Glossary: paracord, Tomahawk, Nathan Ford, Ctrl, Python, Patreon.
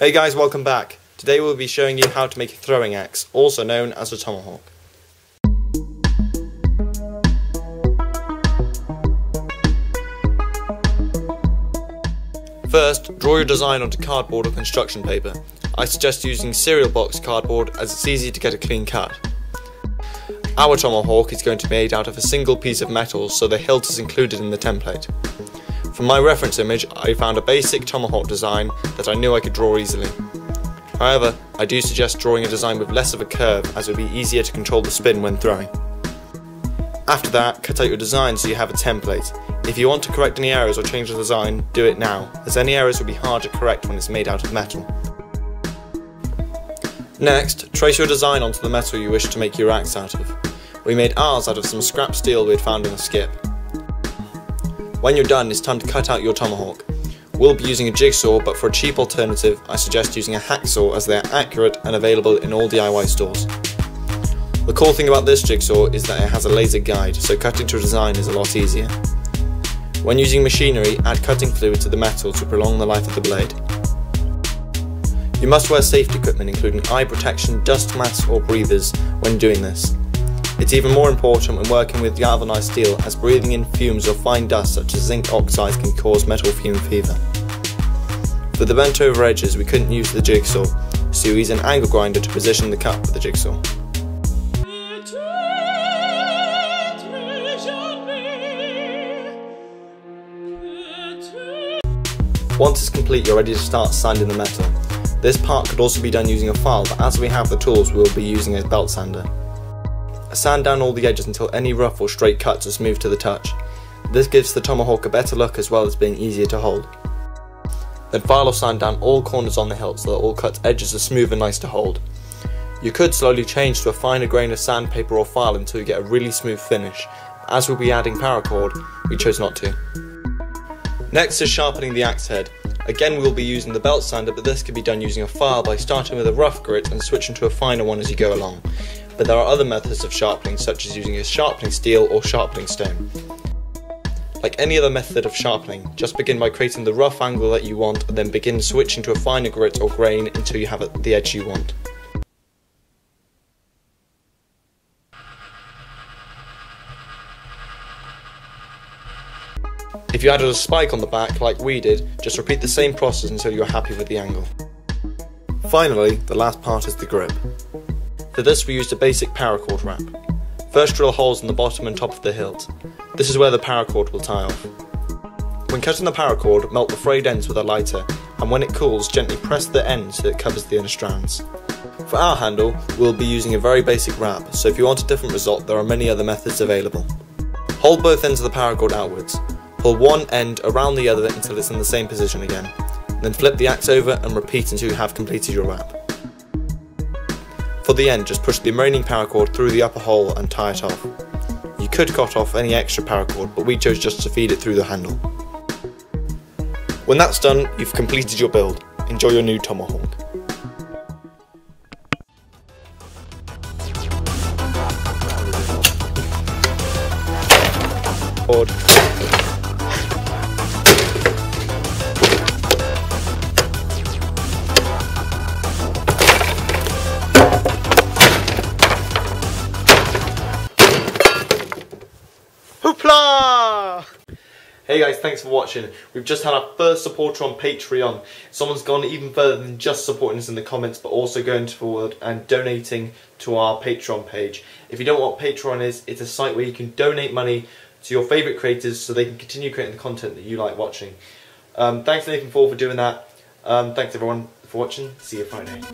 Hey guys, welcome back. Today we'll be showing you how to make a throwing axe, also known as a tomahawk. First, draw your design onto cardboard or construction paper. I suggest using cereal box cardboard as it's easy to get a clean cut. Our tomahawk is going to be made out of a single piece of metal, so the hilt is included in the template. From my reference image, I found a basic tomahawk design that I knew I could draw easily. However, I do suggest drawing a design with less of a curve, as it will be easier to control the spin when throwing. After that, cut out your design so you have a template. If you want to correct any errors or change the design, do it now, as any errors will be hard to correct when it's made out of metal. Next, trace your design onto the metal you wish to make your axe out of. We made ours out of some scrap steel we had found in a skip. When you're done, it's time to cut out your tomahawk. We'll be using a jigsaw, but for a cheap alternative, I suggest using a hacksaw as they are accurate and available in all DIY stores. The cool thing about this jigsaw is that it has a laser guide, so cutting to a design is a lot easier. When using machinery, add cutting fluid to the metal to prolong the life of the blade. You must wear safety equipment including eye protection, dust masks or breathers when doing this. It's even more important when working with galvanized steel, as breathing in fumes or fine dust such as zinc oxide can cause metal fume fever. For the bent over edges, we couldn't use the jigsaw, so you use an angle grinder to position the cut with the jigsaw. Once it's complete, you're ready to start sanding the metal. This part could also be done using a file, but as we have the tools, we will be using a belt sander. Sand down all the edges until any rough or straight cuts are smooth to the touch. This gives the tomahawk a better look as well as being easier to hold. Then file or sand down all corners on the hilt so that all cut edges are smooth and nice to hold. You could slowly change to a finer grain of sandpaper or file until you get a really smooth finish. As we'll be adding paracord, we chose not to. Next is sharpening the axe head. Again, we'll be using the belt sander, but this could be done using a file by starting with a rough grit and switching to a finer one as you go along. But there are other methods of sharpening, such as using a sharpening steel or sharpening stone. Like any other method of sharpening, just begin by creating the rough angle that you want and then begin switching to a finer grit or grain until you have the edge you want. If you added a spike on the back like we did, just repeat the same process until you are happy with the angle. Finally, the last part is the grip. For this we used a basic paracord wrap. First drill holes in the bottom and top of the hilt. This is where the paracord will tie off. When cutting the paracord, melt the frayed ends with a lighter, and when it cools, gently press the end so it covers the inner strands. For our handle, we'll be using a very basic wrap, so if you want a different result, there are many other methods available. Hold both ends of the paracord outwards. Pull one end around the other until it's in the same position again. Then flip the axe over and repeat until you have completed your wrap. For the end, just push the remaining paracord through the upper hole and tie it off. You could cut off any extra paracord, but we chose just to feed it through the handle. When that's done, you've completed your build. Enjoy your new tomahawk. Board. Hey guys, thanks for watching. We've just had our first supporter on Patreon. Someone's gone even further than just supporting us in the comments, but also going forward and donating to our Patreon page. If you don't know what Patreon is, it's a site where you can donate money to your favourite creators so they can continue creating the content that you like watching. Thanks Nathan Ford for doing that. Thanks everyone for watching. See you Friday.